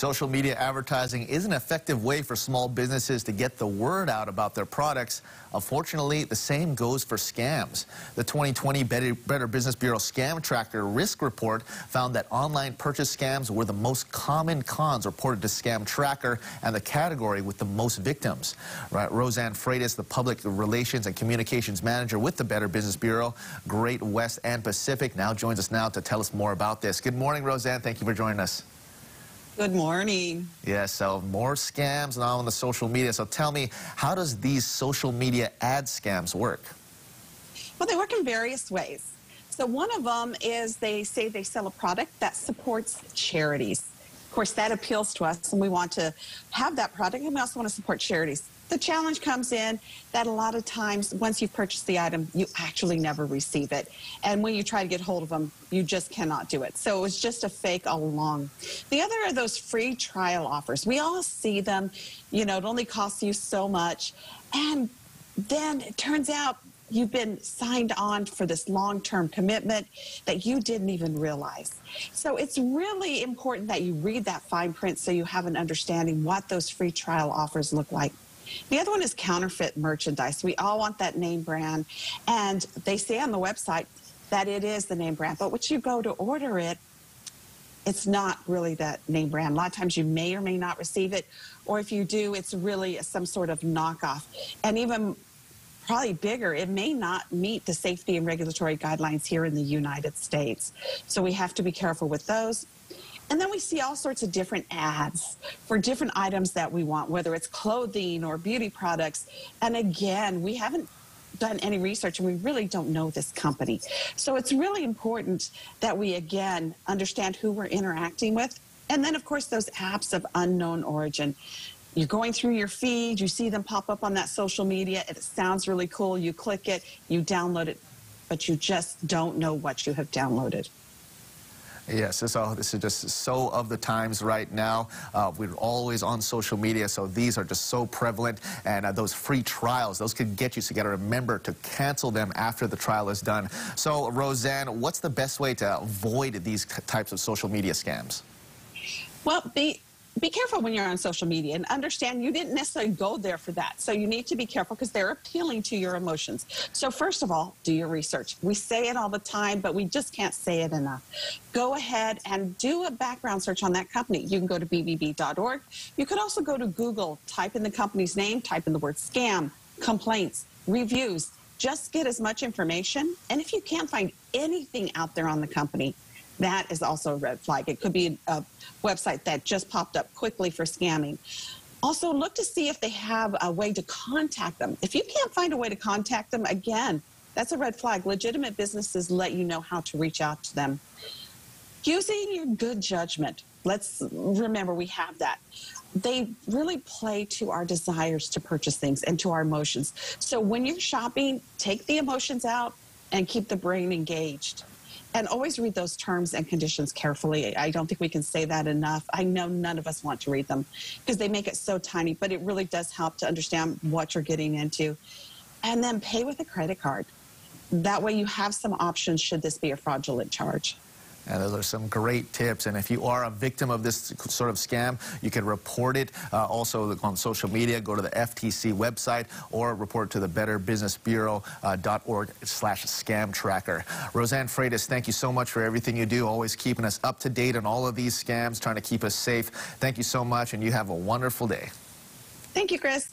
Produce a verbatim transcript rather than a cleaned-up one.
Social media advertising is an effective way for small businesses to get the word out about their products. Unfortunately, the same goes for scams. The twenty twenty Better Business Bureau Scam Tracker Risk Report found that online purchase scams were the most common cons reported to Scam Tracker and the category with the most victims. Right, Roseann Freitas, the public relations and communications manager with the Better Business Bureau, Great West and Pacific, now joins us now to tell us more about this. Good morning, Roseann. Thank you for joining us. Good morning. Yeah, so more scams now on the social media. So tell me, how does these social media ad scams work? Well, they work in various ways. So one of them is they say they sell a product that supports charities. Of course, that appeals to us, and we want to have that product, and we also want to support charities. The challenge comes in that a lot of times, once you've purchased the item, you actually never receive it. And when you try to get hold of them, you just cannot do it. So it was just a fake all along. The other are those free trial offers. We all see them. You know, it only costs you so much. And then it turns out you've been signed on for this long-term commitment that you didn't even realize. So it's really important that you read that fine print so you have an understanding what those free trial offers look like. The other one is counterfeit merchandise. We all want that name brand, and they say on the website that it is the name brand, but when you go to order it, it's not really that name brand. A lot of times you may or may not receive it, or if you do, it's really some sort of knockoff. And even probably bigger, it may not meet the safety and regulatory guidelines here in the United States. So we have to be careful with those. And then we see all sorts of different ads for different items that we want, whether it's clothing or beauty products. And again, we haven't done any research, and we really don't know this company. So it's really important that we, again, understand who we're interacting with. And then, of course, those apps of unknown origin. You're going through your feed, you see them pop up on that social media, it sounds really cool, you click it, you download it, but you just don't know what you have downloaded. Yes, this, oh, this is just so of the times right now. Uh, we're always on social media, so these are just so prevalent. And uh, those free trials, those could get you, so you got to remember to cancel them after the trial is done. So, Roseann, what's the best way to avoid these types of social media scams? Well, the... Be careful when you're on social media, and understand you didn't necessarily go there for that. So you need to be careful because they're appealing to your emotions. So first of all, do your research. We say it all the time, but we just can't say it enough. Go ahead and do a background search on that company. You can go to b b b dot org. You could also go to Google, type in the company's name, type in the word scam, complaints, reviews. Just get as much information. And if you can't find anything out there on the company, that is also a red flag. It could be a website that just popped up quickly for scamming. Also, look to see if they have a way to contact them. If you can't find a way to contact them, again, that's a red flag. Legitimate businesses let you know how to reach out to them. Using your good judgment. Let's remember we have that. They really play to our desires to purchase things and to our emotions. So when you're shopping, take the emotions out and keep the brain engaged. And always read those terms and conditions carefully. I don't think we can say that enough. I know none of us want to read them because they make it so tiny, but it really does help to understand what you're getting into. And then pay with a credit card. That way you have some options should this be a fraudulent charge. And those are some great tips. And if you are a victim of this sort of scam, you can report it uh, also on social media. Go to the F T C website or report to the better business bureau dot org slash scam tracker. Roseann Freitas, thank you so much for everything you do, always keeping us up to date on all of these scams, trying to keep us safe. Thank you so much, and you have a wonderful day. Thank you, Chris.